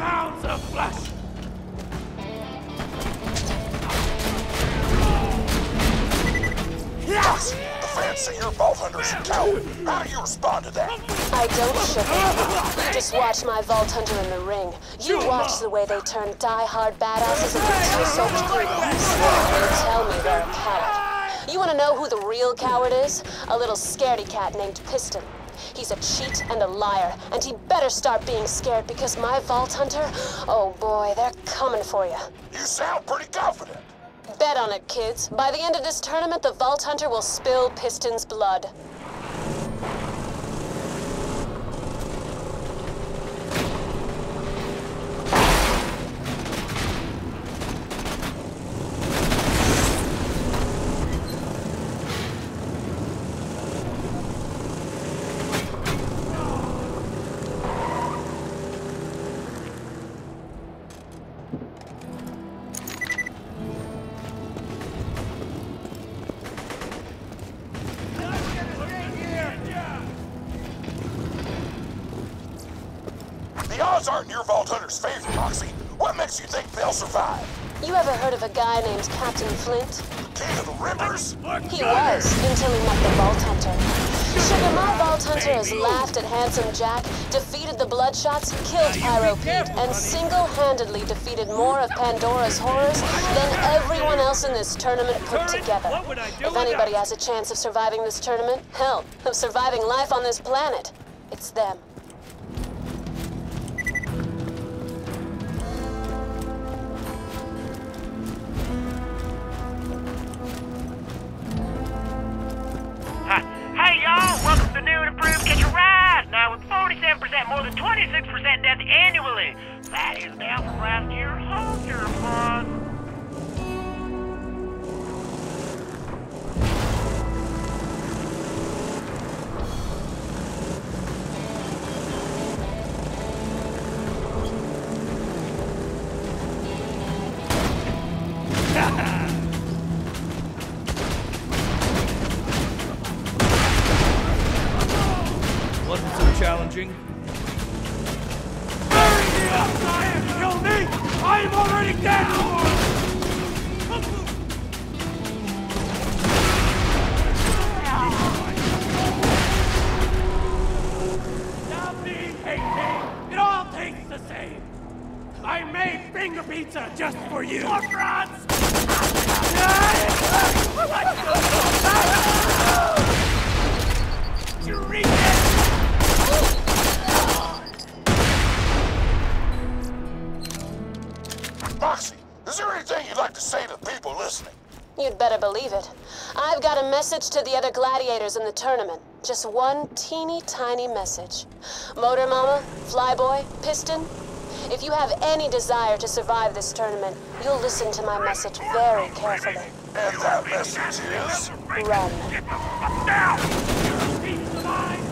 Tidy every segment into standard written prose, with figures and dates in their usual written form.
pounds of flesh! Yes! The fancier Vault Hunter's a coward. How do you respond to that? I don't sugar. You just watch my Vault Hunter in the ring. You watch the way they turn die-hard badasses into soldiers. They tell me they're a coward. You want to know who the real coward is? A little scaredy cat named Piston. He's a cheat and a liar, and he better start being scared because my Vault Hunter, oh boy, they're coming for you. You sound pretty confident. Bet on it, kids. By the end of this tournament, the Vault Hunter will spill Piston's blood. Aren't your Vault Hunter's favorite, Moxxi. What makes you think they'll survive? You ever heard of a guy named Captain Flint? King of the Rippers? He was, until he met the Vault Hunter. Sugar, my Vault Hunter has laughed at Handsome Jack, defeated the Bloodshots, killed Pyro Pete, and single-handedly defeated more of Pandora's horrors than everyone else in this tournament put together. If anybody has a chance of surviving this tournament, hell, of surviving life on this planet, it's them. More than 26% death annually. That is down from last year. Hold your applause. Wasn't so challenging. I am already dead, Lord! Stop being hating! It all takes the same! I made finger pizza just for you! More rods! You read it! Moxxi, is there anything you'd like to say to the people listening? You'd better believe it. I've got a message to the other gladiators in the tournament. Just one teeny tiny message. Motor Mama, Flyboy, Piston, if you have any desire to survive this tournament, you'll listen to my message very carefully. And that message is... Run. Get the fuck down! You're a piece of mind!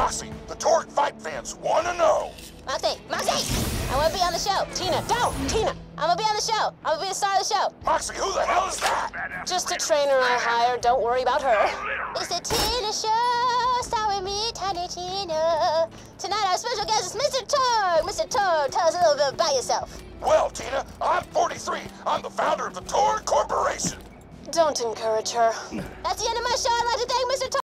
Moxxi, the Torgue Vibe fans want to know. Moxxi! I want to be on the show. Tina, don't! Tina, I'm going to be on the show. I'm going to be the star of the show. Moxxi, who the hell is that? Just a trainer I hired. Don't worry about her. It's the Tina show. Star with me, Tiny Tina. Tonight, our special guest is Mr. Torgue. Mr. Torgue, tell us a little bit about yourself. Well, Tina, I'm 43. I'm the founder of the Torgue Corporation. Don't encourage her. That's the end of my show.